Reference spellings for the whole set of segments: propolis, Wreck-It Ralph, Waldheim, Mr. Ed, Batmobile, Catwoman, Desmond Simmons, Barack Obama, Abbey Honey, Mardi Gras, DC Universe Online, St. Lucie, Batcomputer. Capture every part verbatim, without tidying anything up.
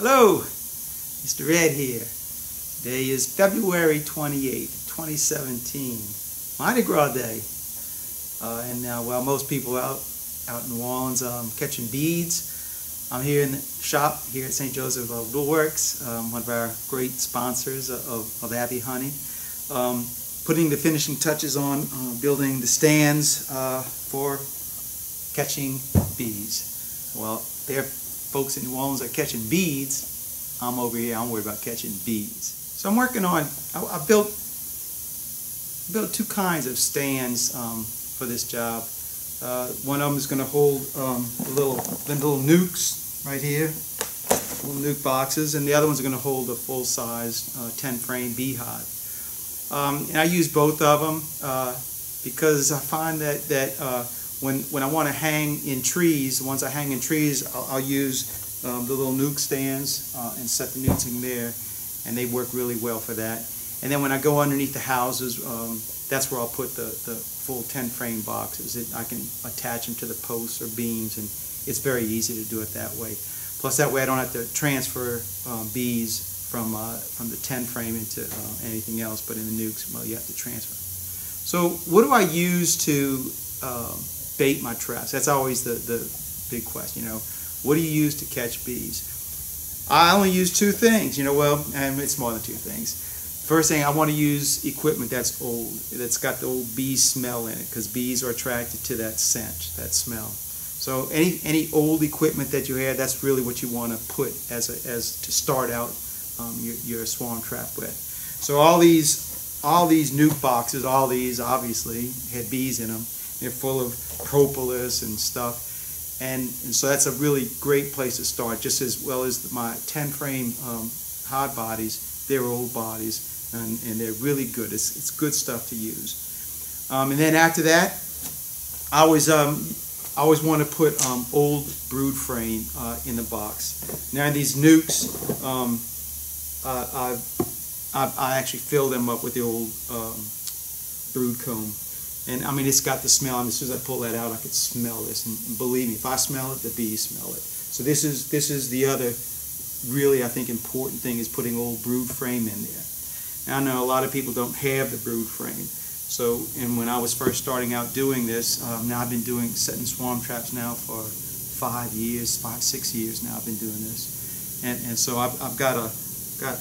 Hello, Mister Ed here. Today is February twenty-eighth, twenty seventeen, Mardi Gras Day. Uh, and now, uh, while most people are out, out in New Orleans um, catching beads, I'm here in the shop here at Saint Joseph uh, Little Works, um, one of our great sponsors of, of, of Abbey Honey, um, putting the finishing touches on uh, building the stands uh, for catching bees. Well, there folks in New Orleans are catching beads. I'm over here, I'm worried about catching bees. So I'm working on, I, I built built two kinds of stands um, for this job. Uh, one of them is going to hold um, the little, the little nukes right here, little nuke boxes, and the other one's going to hold a full-size uh, ten frame beehive. Um, and I use both of them uh, because I find that, that uh, When, when I want to hang in trees, once I hang in trees, I'll, I'll use um, the little nuke stands uh, and set the nukes in there, and they work really well for that. And then when I go underneath the houses, um, that's where I'll put the, the full ten frame boxes. It, I can attach them to the posts or beams, and it's very easy to do it that way. Plus, that way I don't have to transfer um, bees from, uh, from the ten frame into uh, anything else, but in the nukes, well, you have to transfer. So what do I use to... Um, bait my traps? That's always the, the big question, you know. What do you use to catch bees? I only use two things, you know, well, and it's more than two things. First thing, I want to use equipment that's old, that's got the old bee smell in it, because bees are attracted to that scent, that smell. So any any old equipment that you have, that's really what you want to put as a, as to start out um, your, your swarm trap with. So all these, all these nuke boxes, all these obviously had bees in them. They're full of propolis and stuff. And, and so that's a really great place to start, just as well as my ten frame um, hard bodies. They're old bodies, and, and they're really good. It's, it's good stuff to use. Um, and then after that, I always, um, I always want to put um, old brood frame uh, in the box. Now these nukes, um, uh, I, I, I actually fill them up with the old um, brood comb. And I mean, it's got the smell, and as soon as I pull that out, I could smell this. And believe me, if I smell it, the bees smell it. So this is, this is the other really, I think, important thing is putting old brood frame in there. Now I know a lot of people don't have the brood frame. So, and when I was first starting out doing this, um, now I've been doing, setting swarm traps now for five years, five, six years now I've been doing this. And, and so I've, I've got a got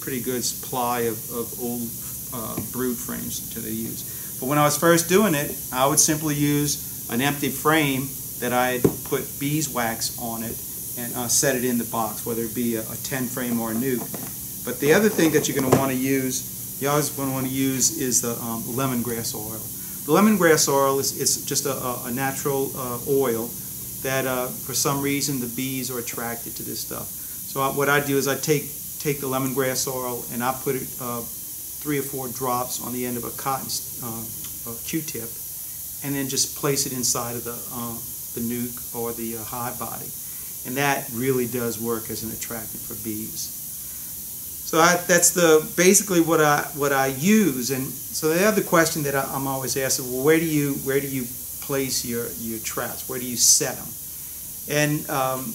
pretty good supply of, of old uh, brood frames to use. But when I was first doing it, I would simply use an empty frame that I had put beeswax on it and uh, set it in the box, whether it be a, a ten frame or a nuke. But the other thing that you're going to want to use, you always going to want to use, is the um, lemongrass oil. The lemongrass oil is, is just a, a natural uh, oil that uh, for some reason the bees are attracted to this stuff. So I, what I do is I take, take the lemongrass oil and I put it... Uh, three or four drops on the end of a cotton uh, Q-tip, and then just place it inside of the, uh, the nuke or the uh, hive body. And that really does work as an attractant for bees. So I, that's the basically what I, what I use. And so the other question that I, I'm always asked is, well, where do you, where do you place your, your traps? Where do you set them? And um,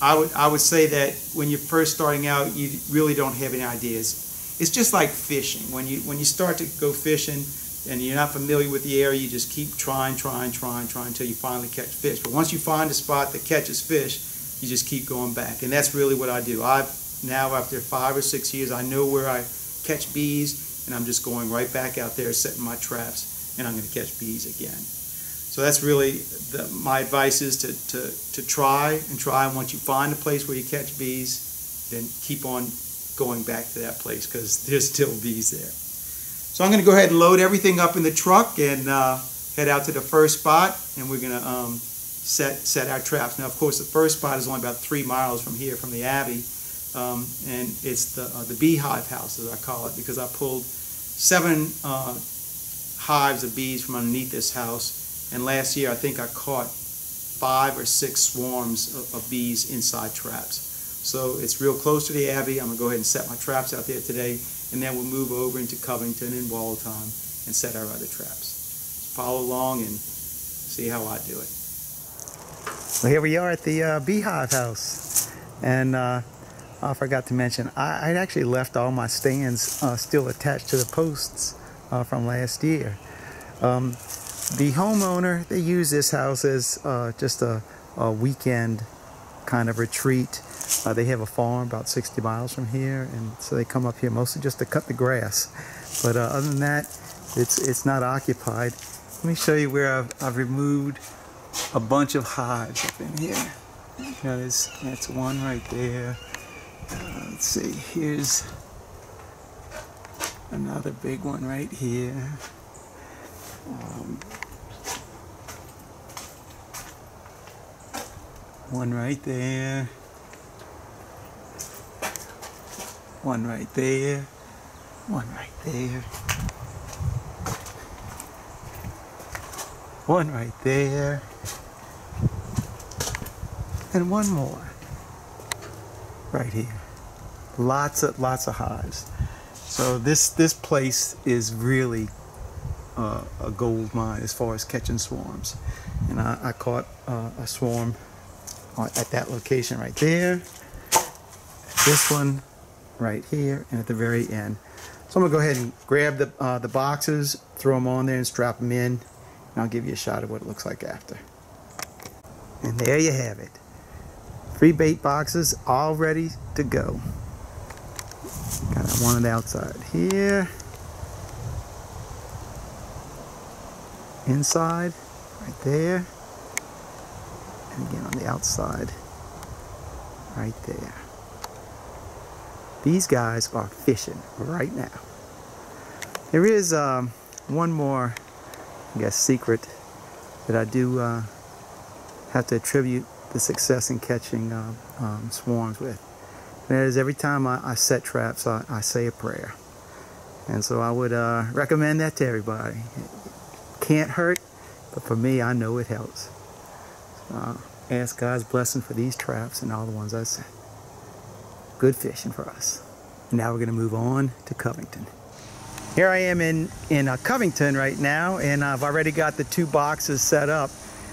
I, would, I would say that when you're first starting out, you really don't have any ideas. It's just like fishing. When you when you start to go fishing and you're not familiar with the area, you just keep trying, trying, trying, trying until you finally catch fish. But once you find a spot that catches fish, you just keep going back. And that's really what I do. I've now, after five or six years, I know where I catch bees, and I'm just going right back out there, setting my traps, and I'm going to catch bees again. So that's really the, my advice is to, to, to try and try. And once you find a place where you catch bees, then keep on going back to that place, because there's still bees there. So I'm going to go ahead and load everything up in the truck and uh, head out to the first spot, and we're going to um, set set our traps. Now, of course, the first spot is only about three miles from here, from the Abbey, um, and it's the uh, the beehive house, as I call it, because I pulled seven uh, hives of bees from underneath this house, and last year I think I caught five or six swarms of, of bees inside traps. So it's real close to the Abbey. I'm going to go ahead and set my traps out there today, and then we'll move over into Covington and Waldheim and set our other traps. Follow along and see how I do it. Well, here we are at the uh, beehive house, and uh, I forgot to mention, I I'd actually left all my stands uh, still attached to the posts uh, from last year. Um, the homeowner, they use this house as uh, just a, a weekend kind of retreat. Uh, they have a farm about sixty miles from here, and so they come up here mostly just to cut the grass. But uh, other than that, it's, it's not occupied. Let me show you where I've, I've removed a bunch of hives up in here. Now there's, that's one right there. Uh, let's see, here's another big one right here. Um, one right there. One right there, one right there, one right there, and one more right here. Lots of lots of hives. So this this place is really uh, a gold mine as far as catching swarms. And I, I caught uh, a swarm at that location right there. This one right here, and at the very end. So I'm gonna go ahead and grab the, uh, the boxes, throw them on there and strap them in, and I'll give you a shot of what it looks like after. And there you have it. Three bait boxes all ready to go. Got one on the outside here. Inside, right there. And again on the outside, right there. These guys are fishing right now. There is um, one more, I guess, secret that I do uh, have to attribute the success in catching uh, um, swarms with. And that is, every time I, I set traps, I, I say a prayer. And so I would uh, recommend that to everybody. It can't hurt, but for me, I know it helps. So I ask God's blessing for these traps and all the ones I set. Good fishing for us. And now we're going to move on to Covington. Here I am in, in uh, Covington right now, and I've already got the two boxes set up.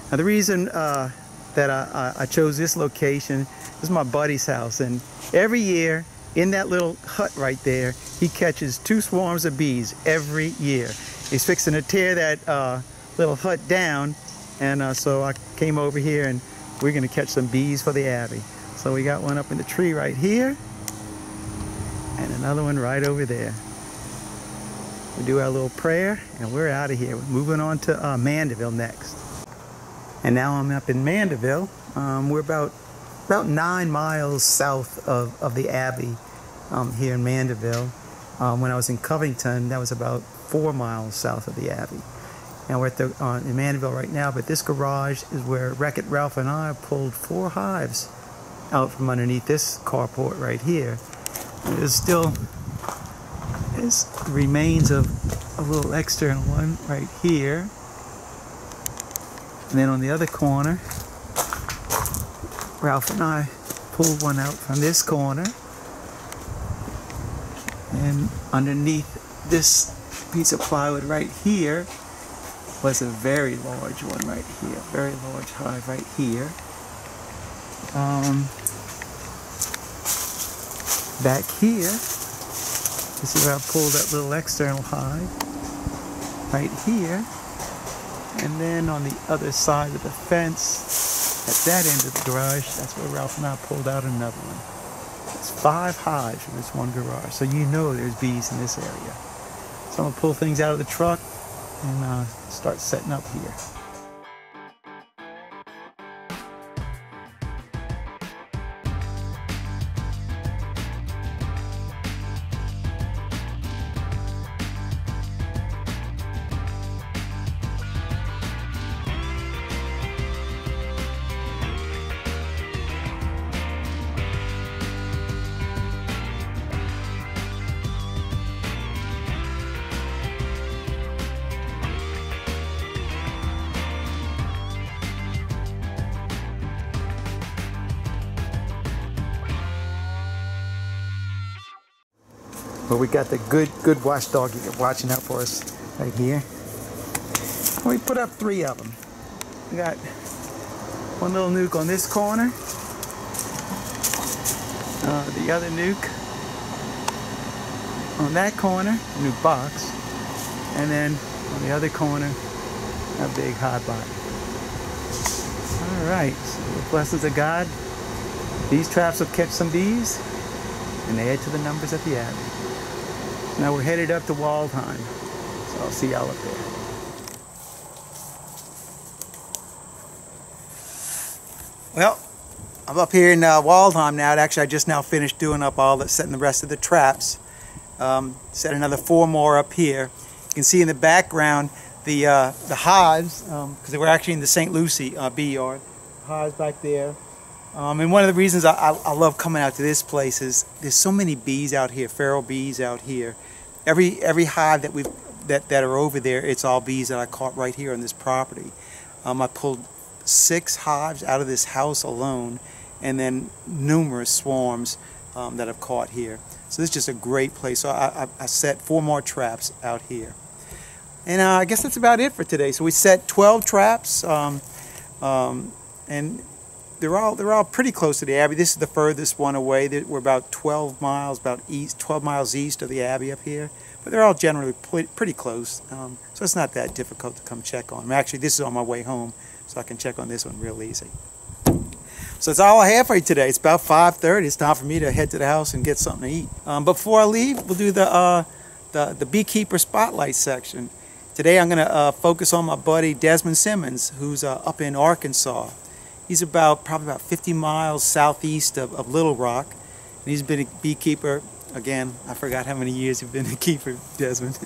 Now the reason uh, that I, I chose this location is my buddy's house, and every year in that little hut right there, he catches two swarms of bees every year. He's fixing to tear that uh, little hut down, and uh, so I came over here and we're going to catch some bees for the Abbey. So we got one up in the tree right here, and another one right over there. We do our little prayer, and we're out of here. We're moving on to uh, Mandeville next. And now I'm up in Mandeville. Um, we're about about nine miles south of, of the Abbey um, here in Mandeville. Um, when I was in Covington, that was about four miles south of the Abbey. And we're at the, uh, in Mandeville right now, but this garage is where Wreck-It Ralph and I pulled four hives out from underneath this carport right here. There's still there's remains of a little external one right here. And then on the other corner, Ralph and I pulled one out from this corner. And underneath this piece of plywood right here was a very large one right here, very large hive right here. Um, back here, this is where I pulled that little external hive, right here, and then on the other side of the fence, at that end of the garage, that's where Ralph and I pulled out another one. It's five hives from this one garage, so you know there's bees in this area. So I'm going to pull things out of the truck and uh, start setting up here. But we got the good, good watchdog watching out for us right here. We put up three of them. We got one little nuke on this corner, uh, the the other nuke on that corner, nuke box, and then on the other corner, a big hot body. All right, so the blessings of God, these traps will catch some bees, and they add to the numbers at the Abbey. Now we're headed up to Waldheim, so I'll see y'all up there. Well, I'm up here in uh, Waldheim now. Actually, I just now finished doing up all that, setting the rest of the traps. Um, set another four more up here. You can see in the background the uh, the hives, because um, they were actually in the Saint Lucie uh, bee yard. Hives back there. Um, and one of the reasons I, I, I love coming out to this place is there's so many bees out here, feral bees out here. Every every hive that we've that that are over there, it's all bees that I caught right here on this property. Um, I pulled six hives out of this house alone, and then numerous swarms um, that I've caught here. So this is just a great place. So I, I, I set four more traps out here. And uh, I guess that's about it for today. So we set twelve traps, um, um, and they're all, they're all pretty close to the Abbey. This is the furthest one away. We're about twelve miles, about east, twelve miles east of the Abbey up here. But they're all generally pretty close, um, so it's not that difficult to come check on. Actually, this is on my way home, so I can check on this one real easy. So it's all I have for you today. It's about five thirty. It's time for me to head to the house and get something to eat. Um, before I leave, we'll do the, uh, the, the beekeeper spotlight section. Today I'm going to uh, focus on my buddy Desmond Simmons, who's uh, up in Arkansas. He's about probably about fifty miles southeast of, of Little Rock, and he's been a beekeeper. Again, I forgot how many years you've been the keeper, Desmond.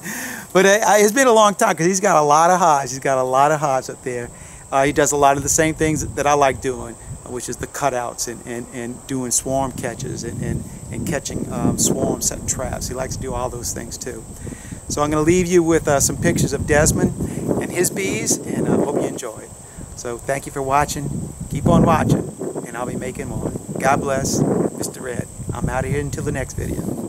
But uh, it's been a long time because he's got a lot of hives. He's got a lot of hives up there. Uh, he does a lot of the same things that I like doing, which is the cutouts and, and, and doing swarm catches and, and, and catching um, swarms, setting traps. He likes to do all those things too. So I'm going to leave you with uh, some pictures of Desmond and his bees, and I uh, hope you enjoy it. So thank you for watching. Keep on watching, and I'll be making more. God bless. Mister Red. I'm out of here until the next video.